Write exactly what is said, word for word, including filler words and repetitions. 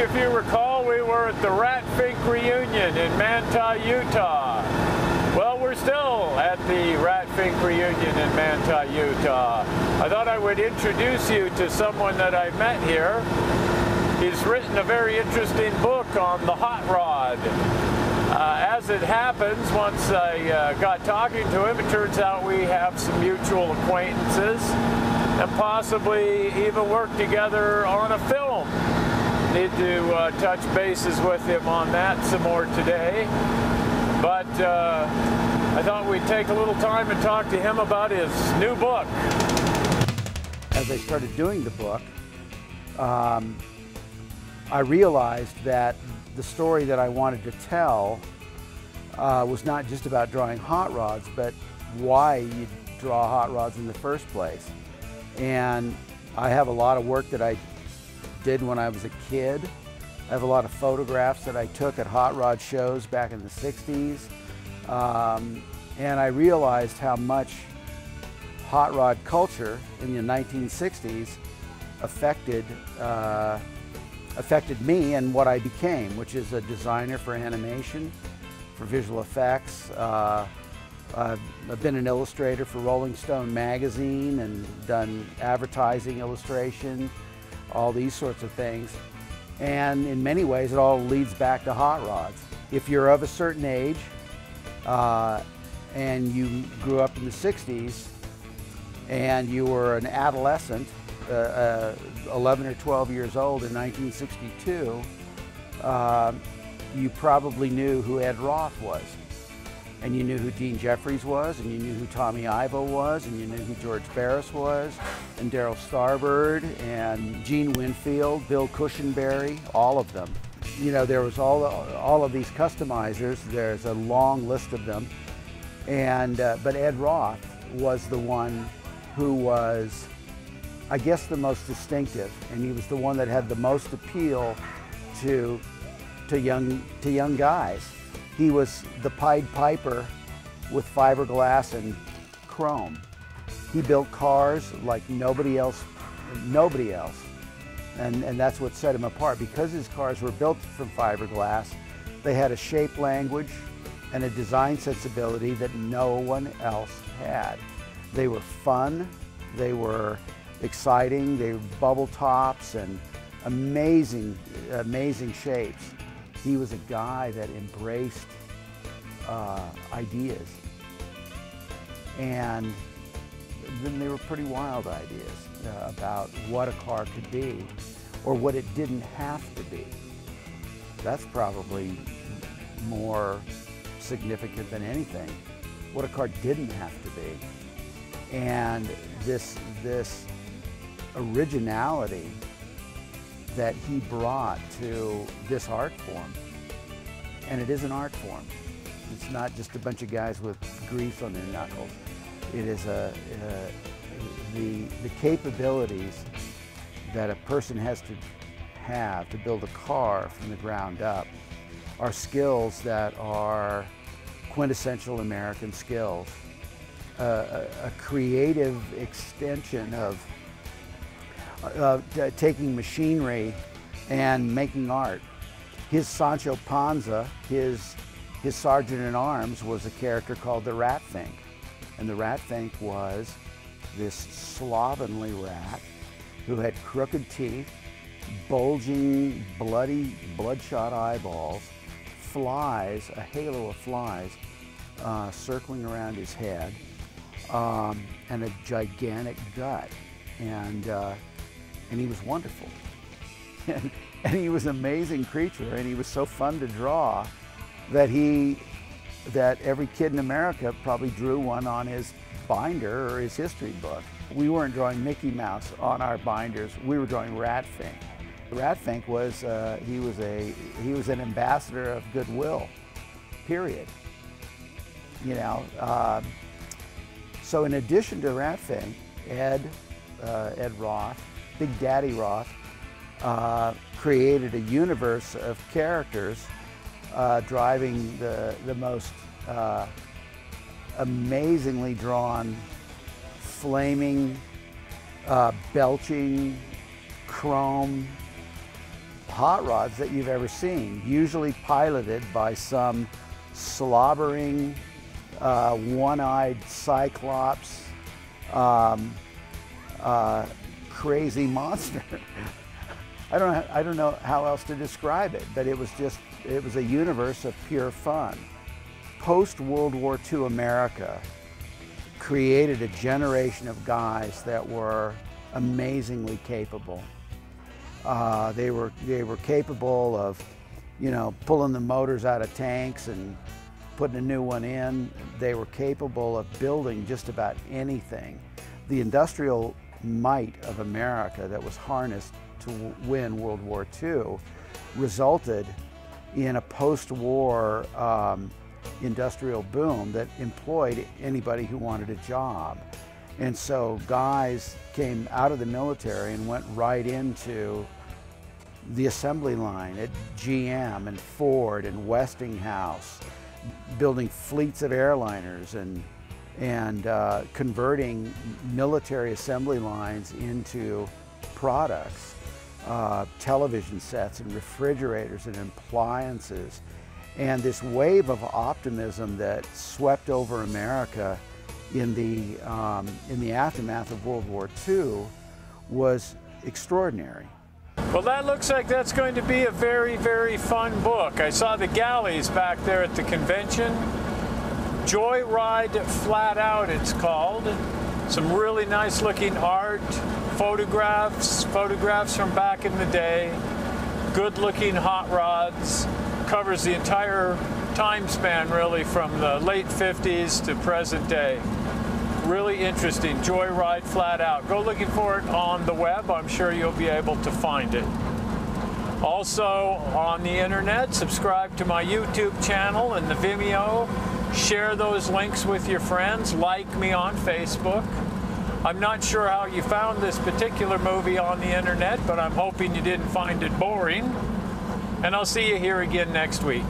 if you recall, we were at the Rat Fink reunion in Manti, Utah. Well, we're still at the Rat Fink reunion in Manti, Utah. I thought I would introduce you to someone that I met here. He's written a very interesting book on the hot rod. Uh, as it happens, once I uh, got talking to him, it turns out we have some mutual acquaintances and possibly even work together on a film. Need to uh, touch bases with him on that some more today. But uh, I thought we'd take a little time and talk to him about his new book. As I started doing the book, um, I realized that the story that I wanted to tell uh, was not just about drawing hot rods, but why you draw hot rods in the first place. And I have a lot of work that I did when I was a kid. I have a lot of photographs that I took at hot rod shows back in the sixties. Um, and I realized how much hot rod culture in the nineteen sixties affected, uh, affected me and what I became, which is a designer for animation, for visual effects. Uh, I've, I've been an illustrator for Rolling Stone Magazine and done advertising illustration, all these sorts of things. And in many ways, it all leads back to hot rods. If you're of a certain age uh, and you grew up in the sixties and you were an adolescent, uh, uh, eleven or twelve years old in nineteen sixty-two, uh, you probably knew who Ed Roth was. And you knew who Dean Jeffries was, and you knew who Tommy Ivo was, and you knew who George Barris was, and Darryl Starbird, and Gene Winfield, Bill Cushenberry, all of them. You know, there was all, all of these customizers. There's a long list of them. And, uh, but Ed Roth was the one who was, I guess, the most distinctive, and he was the one that had the most appeal to, to, young, to young guys. He was the Pied Piper with fiberglass and chrome. He built cars like nobody else, nobody else. And, and that's what set him apart. Because his cars were built from fiberglass, they had a shape language and a design sensibility that no one else had. They were fun, they were exciting, they were bubble tops and amazing, amazing shapes. He was a guy that embraced uh, ideas, and then they were pretty wild ideas uh, about what a car could be or what it didn't have to be. That's probably more significant than anything, what a car didn't have to be. And this, this originality that he brought to this art form. And it is an art form. It's not just a bunch of guys with grease on their knuckles. It is a, a, the, the capabilities that a person has to have to build a car from the ground up are skills that are quintessential American skills. Uh, a, a creative extension of Uh, t taking machinery and making art. His Sancho Panza, his, his sergeant in arms, was a character called the Rat Fink. And the Rat Fink was this slovenly rat who had crooked teeth, bulging, bloody, bloodshot eyeballs, flies, a halo of flies, uh, circling around his head, um, and a gigantic gut. And, uh, And he was wonderful. And, and he was an amazing creature, and he was so fun to draw that he, that every kid in America probably drew one on his binder or his history book. We weren't drawing Mickey Mouse on our binders, we were drawing Rat Fink. Rat Fink was, uh, he was a, he was an ambassador of goodwill, period. You know, uh, so in addition to Rat Fink, Ed, uh, Ed Roth, Big Daddy Roth uh, created a universe of characters uh, driving the, the most uh, amazingly drawn, flaming, uh, belching, chrome, hot rods that you've ever seen, usually piloted by some slobbering, uh, one-eyed cyclops, um, uh, crazy monster. I don't know, I don't know how else to describe it, but it was just, it was a universe of pure fun. Post-World War Two America created a generation of guys that were amazingly capable. Uh, they were they were capable of, you know, pulling the motors out of tanks and putting a new one in. They were capable of building just about anything. The industrial might of America that was harnessed to win World War Two resulted in a post-war um, industrial boom that employed anybody who wanted a job. And so guys came out of the military and went right into the assembly line at G M and Ford and Westinghouse, building fleets of airliners and, and uh, converting military assembly lines into products, uh, television sets and refrigerators and appliances. And this wave of optimism that swept over America in the, um, in the aftermath of World War Two was extraordinary. Well, that looks like that's going to be a very, very fun book. I saw the galleys back there at the convention. Joy Ride Flat Out, it's called. Some really nice looking art, photographs, photographs from back in the day, good looking hot rods, covers the entire time span, really, from the late fifties to present day. Really interesting. Joyride Flat Out. Go looking for it on the web. I'm sure you'll be able to find it. Also on the internet, subscribe to my YouTube channel and the Vimeo. Share those links with your friends. Like me on Facebook. I'm not sure how you found this particular movie on the internet, but I'm hoping you didn't find it boring. And I'll see you here again next week.